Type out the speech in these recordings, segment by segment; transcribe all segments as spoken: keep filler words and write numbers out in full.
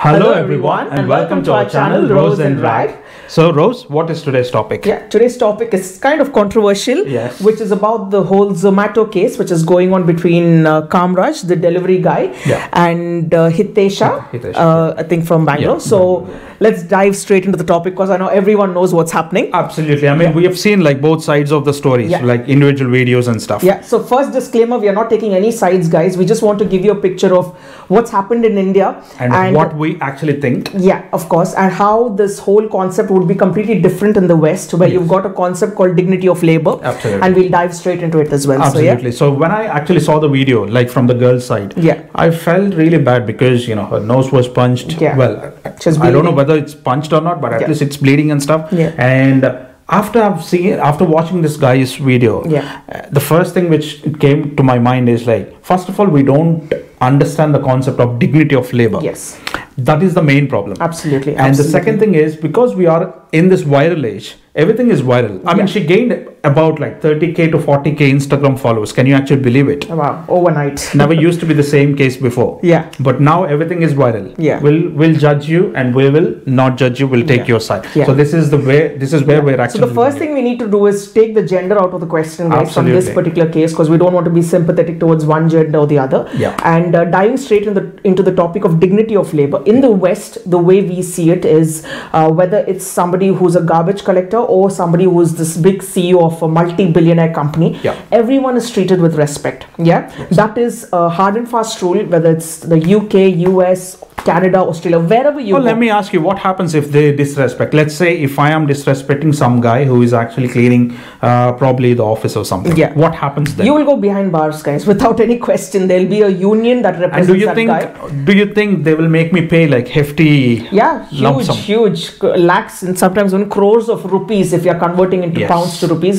Hello everyone and, and welcome, welcome to our channel Rose and Rag. So Rose, what is today's topic? Yeah, today's topic is kind of controversial, yes, which is about the whole Zomato case which is going on between uh, Kamraj, the delivery guy, yeah, and uh, Hitesha, Hitesha uh, yeah. I think from Bangalore. Yeah. So yeah. Let's dive straight into the topic because I know everyone knows what's happening. Absolutely. I mean, yeah, we have seen like both sides of the stories, yeah, like individual videos and stuff. Yeah. So first disclaimer, we are not taking any sides, guys. We just want to give you a picture of what's happened in India and, and what we actually think, yeah, of course, and how this whole concept would be completely different in the West, where yes, you've got a concept called dignity of labor. Absolutely. And we'll dive straight into it as well. Absolutely. So, yeah. So when I actually saw the video, like from the girl's side, yeah, I felt really bad because, you know, her nose was punched, yeah, well, I don't know whether it's punched or not, but at yeah, least it's bleeding and stuff, yeah, and after I've seen, after watching this guy's video, yeah, uh, the first thing which came to my mind is like, first of all, we don't understand the concept of dignity of labor. Yes. That is the main problem. Absolutely. And absolutely, the second thing is, because we are in this viral age, everything is viral. I yeah, mean, she gained about like thirty K to forty K Instagram followers. Can you actually believe it? Wow. Overnight. Never used to be the same case before. Yeah. But now everything is viral. Yeah. We'll, we'll judge you and we will not judge you. We'll take yeah, your side. Yeah. So this is the way, this is where yeah, we're actually. So the first thing we need to do is take the gender out of the question, guys, from this particular case, because we don't want to be sympathetic towards one gender or the other. Yeah. And uh, diving straight in the, into the topic of dignity of labor. In the West, the way we see it is uh, whether it's somebody who's a garbage collector or somebody who's this big C E O of a multi-billionaire company, yeah, everyone is treated with respect. Yeah, yes, that is a hard and fast rule, whether it's the U K, U S, Canada, Australia, wherever you well, go. Let me ask you, what happens if they disrespect? Let's say if I am disrespecting some guy who is actually cleaning uh, probably the office or something. Yeah. What happens then? You will go behind bars, guys, without any question. There will be a union that represents and do you that think, guy. Do you think they will make me pay like hefty yeah, huge, lump sum? Huge, lakhs and sometimes even crores of rupees if you are converting into yes, pounds to rupees.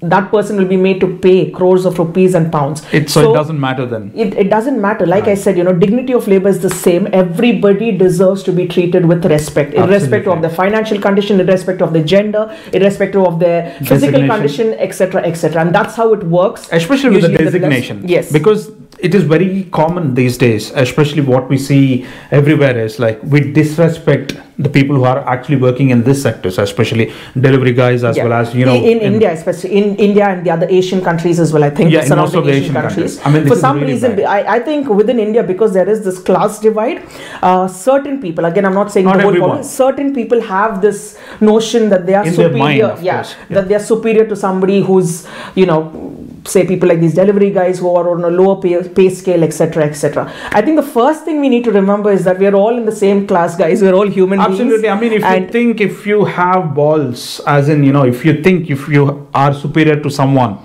That person will be made to pay crores of rupees and pounds. It, so, so it doesn't matter then? It, it doesn't matter. Like right, I said, you know, dignity of labor is the same. Everybody deserves to be treated with respect, irrespective of their financial condition, irrespective of their gender, irrespective of their physical condition, et cetera, et cetera. And that's how it works. Especially with the designation. The yes. Because it is very common these days, especially what we see everywhere is like we disrespect the people who are actually working in this sector, so especially delivery guys as yeah, well as, you know. In, in, in India, especially in India and the other Asian countries as well, I think. Yeah, in most of the Asian countries. countries. I mean, for some really reason, I, I think within India, because there is this class divide, uh, certain people, again, I'm not saying not the whole problem, certain people have this notion that they are in superior. Mind, yeah, yeah, that they are superior to somebody who's, you know, say people like these delivery guys who are on a lower pay, pay scale, etc, etc. I think the first thing we need to remember is that we are all in the same class, guys. We're all human absolutely, beings. I mean, if and you think if you have balls, as in, you know, if you think if you are superior to someone,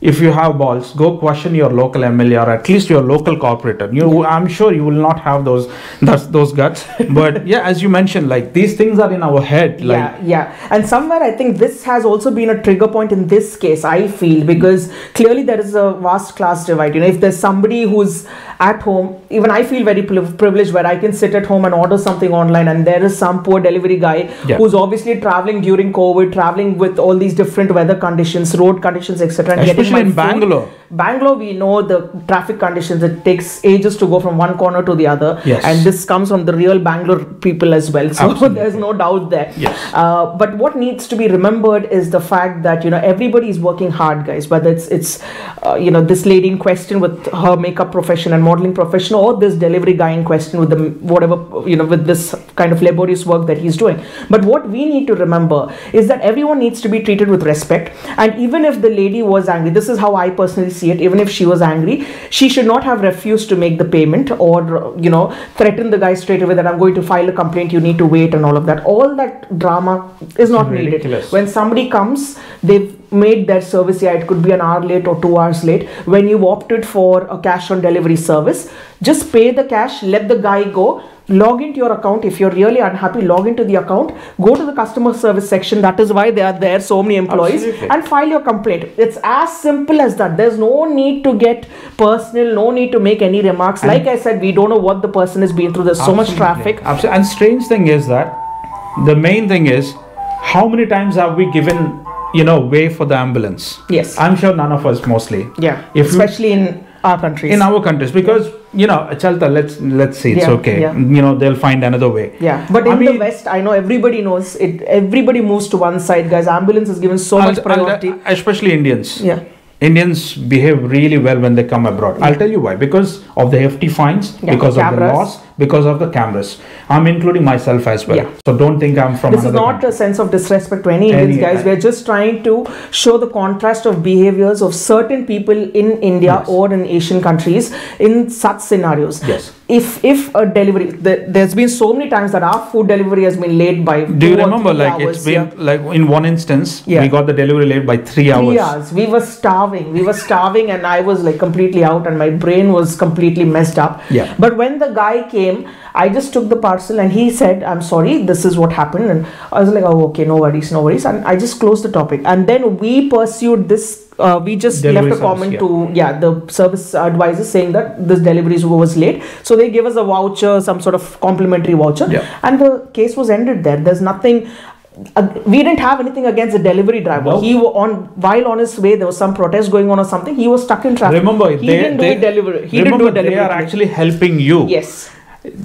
if you have balls, go question your local M L A or at least your local corporator. You, I'm sure you will not have those those, those guts. But yeah, as you mentioned, like these things are in our head. Like, yeah, yeah. And somewhere I think this has also been a trigger point in this case, I feel, because clearly there is a vast class divide. You know, if there's somebody who's at home, even I feel very privileged where I can sit at home and order something online, and there is some poor delivery guy yeah, who's obviously traveling during COVID, traveling with all these different weather conditions, road conditions, et cetera, and getting in Bangalore. Bangalore, we know the traffic conditions. It takes ages to go from one corner to the other. Yes. And this comes from the real Bangalore people as well. So absolutely, there's no doubt there. Yes. Uh, but what needs to be remembered is the fact that, you know, everybody is working hard, guys. Whether it's, it's uh, you know, this lady in question with her makeup profession and modeling profession, or this delivery guy in question with the whatever, you know, with this kind of laborious work that he's doing. But what we need to remember is that everyone needs to be treated with respect. And even if the lady was angry, this is how I personally see it, even if she was angry, she should not have refused to make the payment or, you know, threaten the guy straight away that I'm going to file a complaint, you need to wait and all of that. All that drama is not needed. When somebody comes, they've made their service, yeah, it could be an hour late or two hours late. When you opted for a cash on delivery service, just pay the cash, let the guy go, log into your account. If you're really unhappy, log into the account, go to the customer service section. That is why they are there, so many employees. Absolutely. And file your complaint. It's as simple as that. There's no need to get personal, no need to make any remarks. And like I said, we don't know what the person has been through. There's absolutely so much traffic. Absolutely. And strange thing is that the main thing is how many times have we given, you know, way for the ambulance? Yes. I'm sure none of us mostly. Yeah. If especially you, in our countries, in our countries, because you know, chalta, let's let's see, it's yeah, okay, yeah. you know, they'll find another way. Yeah, but I in mean, the West, I know everybody knows it. Everybody moves to one side, guys. Ambulance is given so I'll, much priority, I'll, especially Indians. Yeah. Indians behave really well when they come abroad. Yeah. I'll tell you why. Because of the hefty fines, yeah. because the of the laws, because of the cameras. I'm including myself as well. Yeah. So don't think I'm from This is not country. a sense of disrespect to any Indians, any, guys. We're just trying to show the contrast of behaviors of certain people in India yes. or in Asian countries in such scenarios. Yes. If if a delivery, the, there's been so many times that our food delivery has been late by. Do you remember, like hours, it's been yeah. like in one instance, yeah. we got the delivery late by three hours. Three hours. We were starving. We were starving, and I was like completely out, and my brain was completely messed up. Yeah. But when the guy came, I just took the parcel, and he said, "I'm sorry, this is what happened," and I was like, "Oh, okay, no worries, no worries," and I just closed the topic. And then we pursued this. Uh, we just delivery left a comment service, yeah. to yeah the service advisor saying that this delivery was late, so they gave us a voucher, some sort of complimentary voucher, yeah. and the case was ended there. There's nothing. Uh, we didn't have anything against the delivery driver. No. He on while on his way, there was some protest going on or something. He was stuck in traffic. Remember, he they, didn't do they, a delivery. He remember, didn't do a delivery. They are actually helping you. Yes.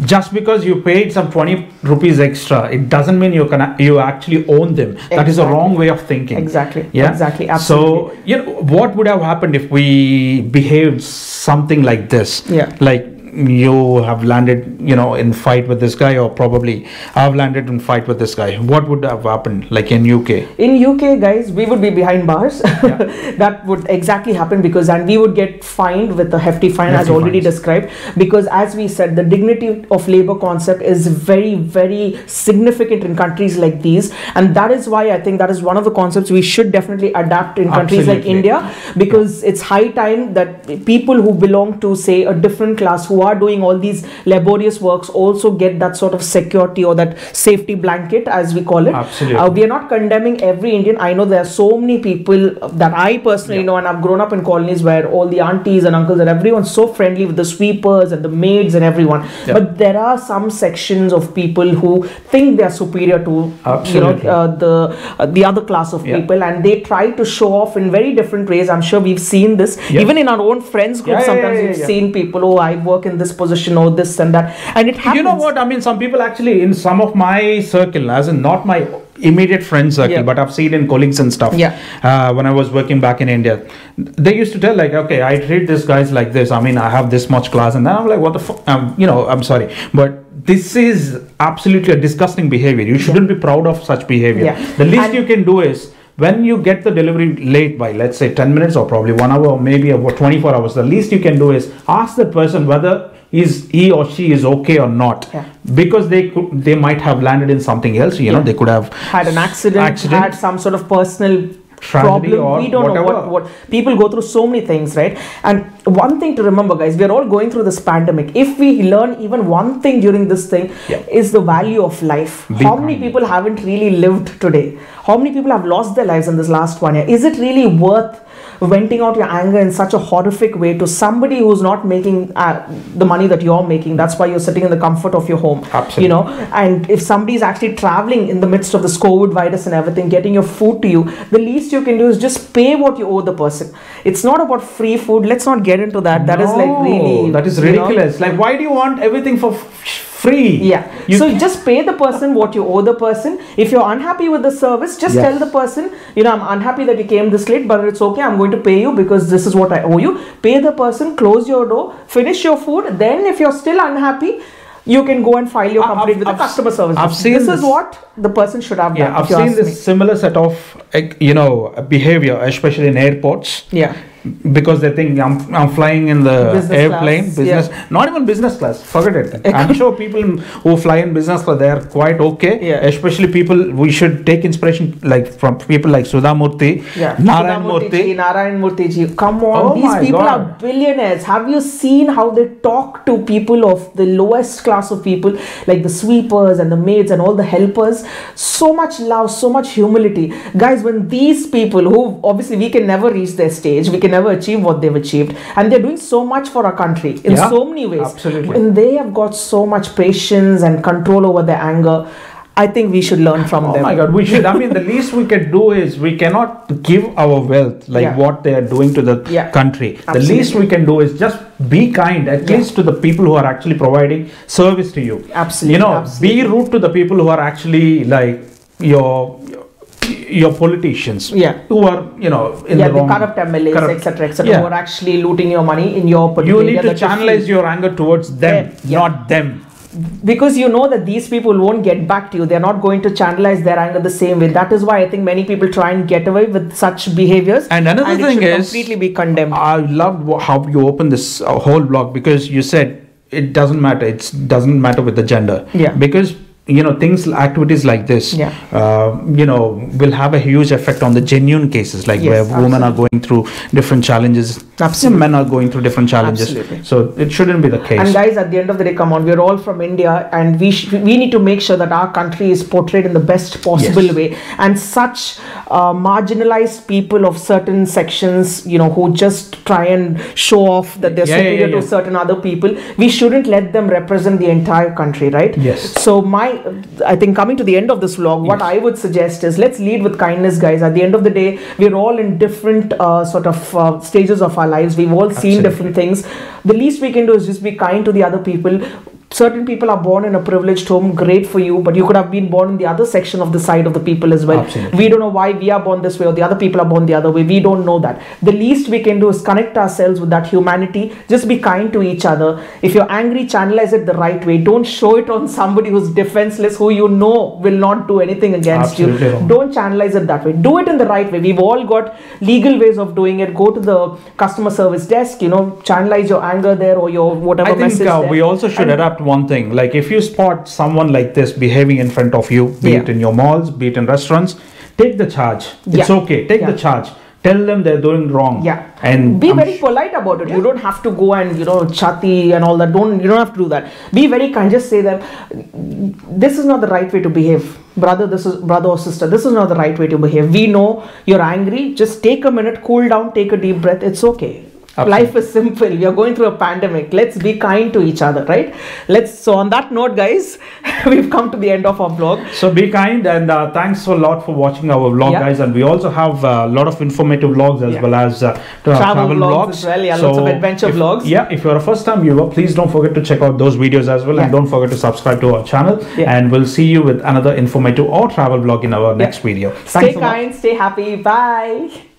Just because you paid some twenty rupees extra, it doesn't mean you can you actually own them. Exactly. That is a wrong way of thinking. Exactly. Yeah. Exactly. Absolutely. So you know what would have happened if we behaved something like this? Yeah. Like you have landed, you know, in fight with this guy, or probably I've landed in fight with this guy. What would have happened? Like in U K. In U K, guys, we would be behind bars. Yeah. That would exactly happen, because and we would get fined with a hefty fine, hefty as already fines. described. Because as we said, the dignity of labor concept is very, very significant in countries like these, and that is why I think that is one of the concepts we should definitely adapt in countries Absolutely. like India, because yeah. it's high time that people who belong to, say, a different class, who are doing all these laborious works, also get that sort of security or that safety blanket, as we call it. Absolutely. Uh, we are not condemning every Indian. I know there are so many people that I personally yeah. know, and I've grown up in colonies where all the aunties and uncles and everyone's so friendly with the sweepers and the maids and everyone. Yeah. But there are some sections of people who think they are superior to Absolutely. you know, uh, the uh, the other class of yeah. people, and they try to show off in very different ways. I'm sure we've seen this. Yeah. Even in our own friends group, yeah, sometimes yeah, yeah, we've yeah. seen people, oh, I work in this position or this and that, and it happens. You know what I mean, some people actually in some of my circle, as in not my immediate friend circle, yeah. but I've seen in colleagues and stuff, yeah uh, when I was working back in India, they used to tell, like, okay, I treat these guys like this, I mean, I have this much class, and then I'm like, what the fuck, um, you know, I'm sorry, but this is absolutely a disgusting behavior. You shouldn't yeah. be proud of such behavior. yeah. The least and you can do is, when you get the delivery late by, let's say, ten minutes or probably one hour or maybe about twenty-four hours, the least you can do is ask the person whether is he or she is okay or not, yeah. because they could, they might have landed in something else. You yeah. know, they could have had an accident, accident. had some sort of personal tragedy problem. Or we don't whatever. know what, what people go through, so many things, right? And one thing to remember, guys, we're all going through this pandemic. If we learn even one thing during this thing, yeah. is the value of life. Be How many people haven't really lived today? How many people have lost their lives in this last one year? Is it really worth venting out your anger in such a horrific way to somebody who's not making uh, the money that you're making? That's why you're sitting in the comfort of your home. Absolutely. You know, and if somebody's actually traveling in the midst of this COVID virus and everything, getting your food to you, the least you can do is just pay what you owe the person. It's not about free food. Let's not get into that. That no, is like really... That is ridiculous. You know? Like, why do you want everything for... free. Yeah. You so just pay the person what you owe the person. If you're unhappy with the service, just yes. tell the person, you know, I'm unhappy that you came this late, but it's okay. I'm going to pay you because this is what I owe you. Pay the person, close your door, finish your food. Then if you're still unhappy, you can go and file your complaint with I've, the customer service. I've seen this, this is what the person should have done. Yeah, I've seen this me. similar set of, you know, behavior, especially in airports. Yeah. Because they think I'm, I'm flying in the business airplane, class. business, yeah. not even business class, forget it. I'm sure people who fly in business class, they are quite okay. Yeah. Especially people, we should take inspiration like from people like Sudha Murthy, yeah. Narayana Murthy. Narayana Murthy, come on, oh these people God. are billionaires. Have you seen how they talk to people of the lowest class of people, like the sweepers and the maids and all the helpers? So much love, so much humility. Guys, when these people, who obviously we can never reach their stage, we can never achieve what they've achieved, and they're doing so much for our country in yeah, so many ways. Absolutely. And they have got so much patience and control over their anger. I think we should learn from oh them. Oh my God, we should. I mean, the least we can do is we cannot give our wealth like yeah. what they are doing to the yeah. country. Absolutely. The least we can do is just be kind, at yeah. least to the people who are actually providing service to you. Absolutely. You know, Absolutely. be rude to the people who are actually like your your politicians. Yeah. Who are, you know, in yeah, the, the wrong. Yeah, the corrupt M L As, et cetera, et cetera, who are actually looting your money in your particular. You need to channelize your anger towards them, yeah. not them. Because you know that these people won't get back to you. They're not going to channelize their anger the same way. That is why I think many people try and get away with such behaviors. And another and thing is, completely be condemned. I loved how you opened this whole blog, because you said it doesn't matter. It doesn't matter with the gender. Yeah. Because, you know, things, activities like this, yeah. uh, you know, will have a huge effect on the genuine cases, like yes, where absolutely. women are going through different challenges, absolutely. men are going through different challenges. Absolutely. So it shouldn't be the case. And guys, at the end of the day, come on, we're all from India, and we sh we need to make sure that our country is portrayed in the best possible yes. way. And such uh, marginalized people of certain sections, you know, who just try and show off that they're yeah, superior yeah, yeah, yeah. to certain other people, we shouldn't let them represent the entire country, right? Yes. So my I think coming to the end of this vlog, yes. what I would suggest is let's lead with kindness, guys. At the end of the day, we're all in different uh, sort of uh, stages of our lives. We've all Absolutely. seen different things. The least we can do is just be kind to the other people. Certain people are born in a privileged home, great for you, but you could have been born in the other section of the side of the people as well. Absolutely. We don't know why we are born this way or the other people are born the other way. We don't know that. The least we can do is connect ourselves with that humanity. Just be kind to each other. If you're angry, channelize it the right way. Don't show it on somebody who's defenseless, who you know will not do anything against Absolutely. you. Don't channelize it that way. Do it in the right way. We've all got legal ways of doing it. Go to the customer service desk, you know, channelize your anger there or your whatever I think, message uh, there. We also should and adapt one thing, like if you spot someone like this behaving in front of you, be yeah. it in your malls, be it in restaurants, take the charge. yeah. It's okay, take yeah. the charge. Tell them they're doing wrong. Yeah. And be I'm very polite about it. Yeah. You don't have to go and, you know, chati and all that. Don't, you don't have to do that. Be very kind. Just say that this is not the right way to behave. Brother, this is brother or sister, this is not the right way to behave. We know you're angry. Just take a minute, cool down, take a deep breath. It's okay. Absolutely. Life is simple. We are going through a pandemic. Let's be kind to each other, right? Let's. So on that note, guys, we've come to the end of our vlog. So be kind, and uh, thanks a lot for watching our vlog, yeah. guys. And we also have a uh, lot of informative vlogs as yeah. well as uh, travel, travel vlogs. vlogs as well. Yeah, so lots of adventure if, vlogs. Yeah, if you're a first-time viewer, please don't forget to check out those videos as well, yeah. and don't forget to subscribe to our channel. Yeah. And we'll see you with another informative or travel vlog in our yeah. next video. Thanks stay kind, lot. stay happy. Bye.